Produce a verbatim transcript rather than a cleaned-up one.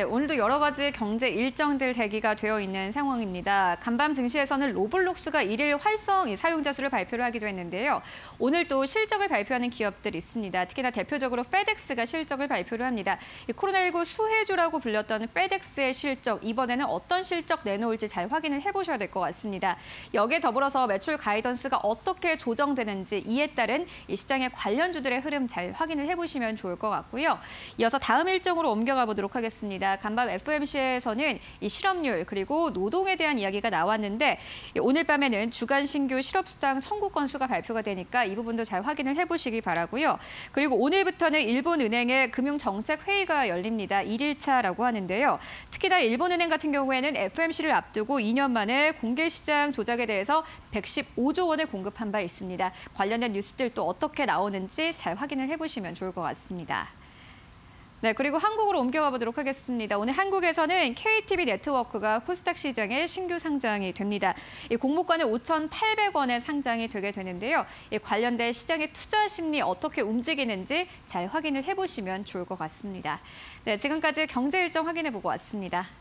네, 오늘도 여러 가지 경제 일정들 대기가 되어 있는 상황입니다. 간밤 증시에서는 로블록스가 일일 활성 사용자 수를 발표를 하기도 했는데요. 오늘 또 실적을 발표하는 기업들 있습니다. 특히나 대표적으로 페덱스가 실적을 발표를 합니다. 이 코로나십구 수혜주라고 불렸던 페덱스의 실적, 이번에는 어떤 실적 내놓을지 잘 확인을 해보셔야 될 것 같습니다. 여기에 더불어서 매출 가이던스가 어떻게 조정되는지, 이에 따른 이 시장의 관련주들의 흐름 잘 확인을 해보시면 좋을 것 같고요. 이어서 다음 일정으로 옮겨가 보도록 하겠습니다. 간밤 에프엠씨에서는 이 실업률 그리고 노동에 대한 이야기가 나왔는데, 오늘 밤에는 주간 신규 실업수당 청구 건수가 발표가 되니까 이 부분도 잘 확인을 해보시기 바라고요. 그리고 오늘부터는 일본은행의 금융정책회의가 열립니다. 일 일차라고 하는데요. 특히나 일본은행 같은 경우에는 에프엠씨를 앞두고 이 년 만에 공개시장 조작에 대해서 백십오조 원을 공급한 바 있습니다. 관련된 뉴스들 또 어떻게 나오는지 잘 확인을 해보시면 좋을 것 같습니다. 네, 그리고 한국으로 옮겨와 보도록 하겠습니다. 오늘 한국에서는 케이티비 네트워크가 코스닥 시장에 신규 상장이 됩니다. 이 공모가는 오천팔백 원에 상장이 되게 되는데요. 이 관련된 시장의 투자 심리 어떻게 움직이는지 잘 확인을 해보시면 좋을 것 같습니다. 네, 지금까지 경제 일정 확인해보고 왔습니다.